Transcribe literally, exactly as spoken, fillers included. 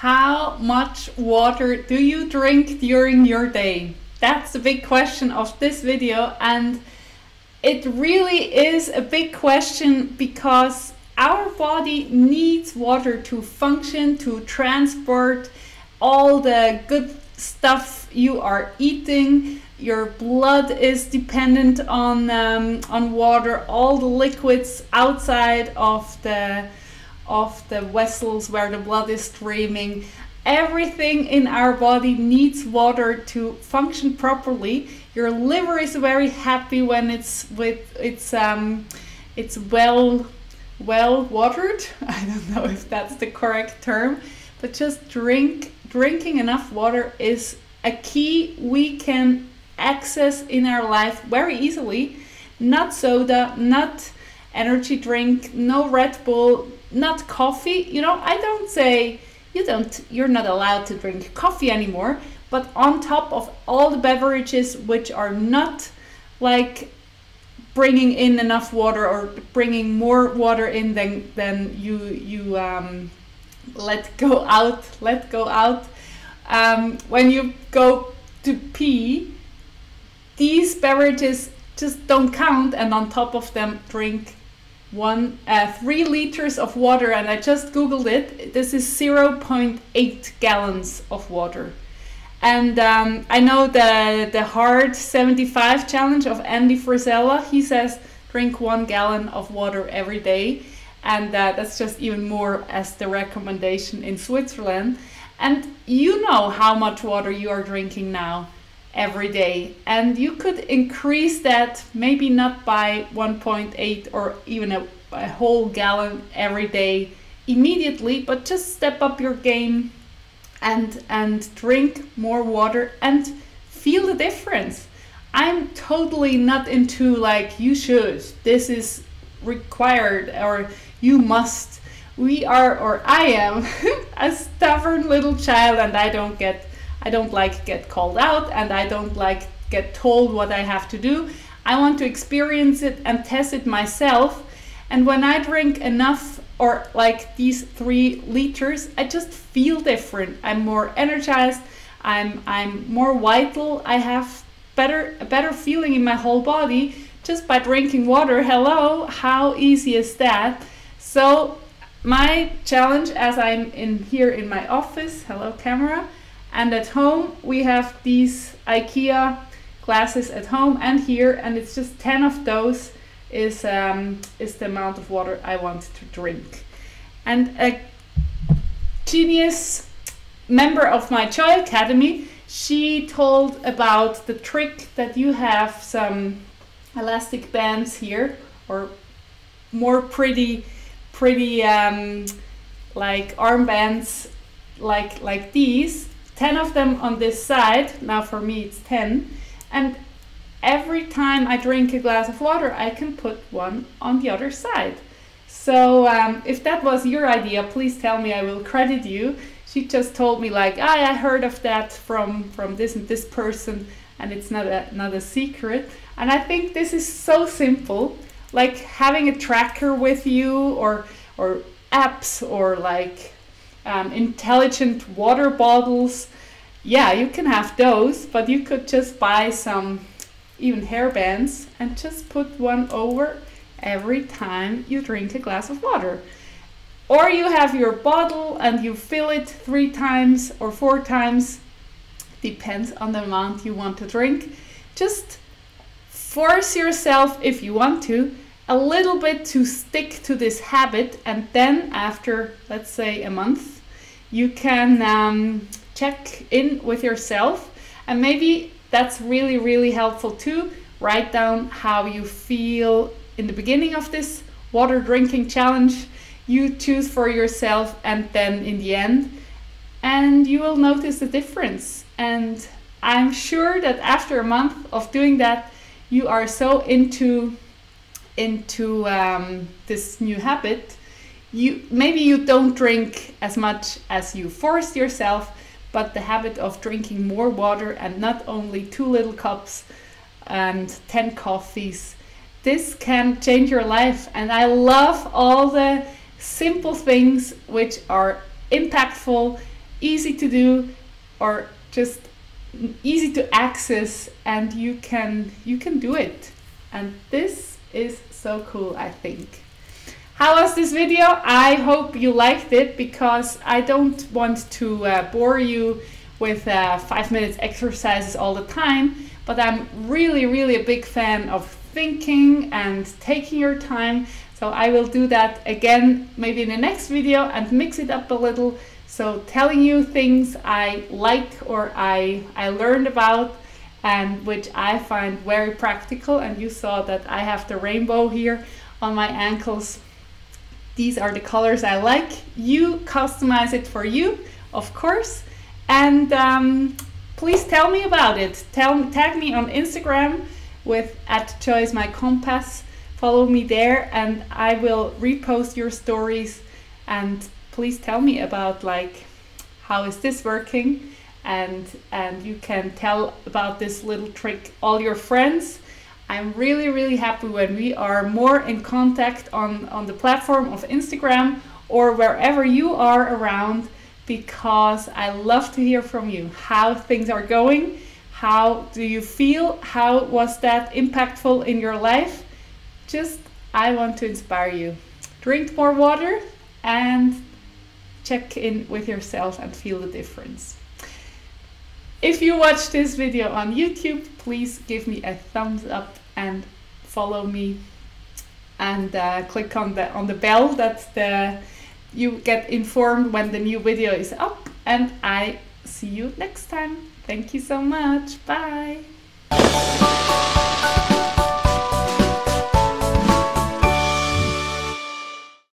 How much water do you drink during your day? That's the big question of this video, and it really is a big question because our body needs water to function, to transport all the good stuff you are eating. Your blood is dependent on um, on water. All the liquids outside of the of the vessels where the blood is streaming. Everything in our body needs water to function properly. Your liver is very happy when it's with it's um it's well well watered. I don't know if that's the correct term, but just drink drinking enough water is a key we can access in our life very easily. Not soda, not energy drink, no Red Bull, not coffee. You know, I don't say you don't, you're not allowed to drink coffee anymore, but on top of all the beverages which are not like bringing in enough water or bringing more water in than than you you um, let go out, let go out um, when you go to pee, these beverages just don't count. And on top of them, drink one uh, three liters of water, and I just googled it, this is zero point eight gallons of water. And um, I know the the hard seventy-five challenge of Andy Frisella, he says drink one gallon of water every day, and uh, that's just even more as the recommendation in Switzerland. And you know how much water you are drinking now every day, and you could increase that, maybe not by one point eight or even a, a whole gallon every day immediately, but just step up your game and and drink more water and feel the difference. I'm totally not into like you should, this is required, or you must. We are, or I am a stubborn little child, and I don't get I don't like get called out, and I don't like get told what I have to do. I want to experience it and test it myself. And when I drink enough, or like these three liters, I just feel different. I'm more energized. I'm I'm more vital. I have better a better feeling in my whole body just by drinking water. Hello, how easy is that? So my challenge, as I'm in here in my office, hello camera. And at home we have these IKEA glasses at home and here, and it's just ten of those is um, is the amount of water I want to drink. And a genius member of my Joy Academy, she told about the trick that you have some elastic bands here, or more pretty, pretty um, like armbands like like these. ten of them on this side, now for me it's ten, and every time I drink a glass of water I can put one on the other side. So um, if that was your idea, please tell me, I will credit you. She just told me like, ah, I heard of that from from this and this person, and it's not a, not a secret. And I think this is so simple, like having a tracker with you, or or apps, or like Um, intelligent water bottles. Yeah, you can have those, but you could just buy some even hair bands and just put one over every time you drink a glass of water. Or you have your bottle and you fill it three times or four times, depends on the amount you want to drink. Just force yourself, if you want to, a little bit to stick to this habit, and then after, let's say, a month, you can um, check in with yourself, and maybe that's really really helpful too. Write down how you feel in the beginning of this water drinking challenge you choose for yourself, and then in the end, and you will notice the difference. And I'm sure that after a month of doing that, you are so into into um, this new habit, you maybe you don't drink as much as you forced yourself, but the habit of drinking more water, and not only two little cups and ten coffees, this can change your life. And I love all the simple things which are impactful easy to do, or just easy to access, and you can you can do it. And this is so cool, I think. How was this video? I hope you liked it, because I don't want to uh, bore you with uh, five minutes exercises all the time, but I'm really, really a big fan of thinking and taking your time. So I will do that again, maybe in the next video, and mix it up a little. So telling you things I like or I, I learned about, and which I find very practical. And you saw that I have the rainbow here on my ankles. These are the colors I like. You customize it for you, of course. And um, please tell me about it. Tell, tag me on Instagram with at joyismycompass. Follow me there, and I will repost your stories, and please tell me about, like, how is this working, and and you can tell about this little trick all your friends. I'm really, really happy when we are more in contact on on the platform of Instagram or wherever you are around, because I love to hear from you how things are going. How do you feel? How was that impactful in your life? Just, I want to inspire you. Drink more water and check in with yourself and feel the difference. If you watch this video on YouTube, please give me a thumbs up and follow me, and uh, click on the on the bell that the you get informed when the new video is up, and I see you next time. Thank you so much. Bye.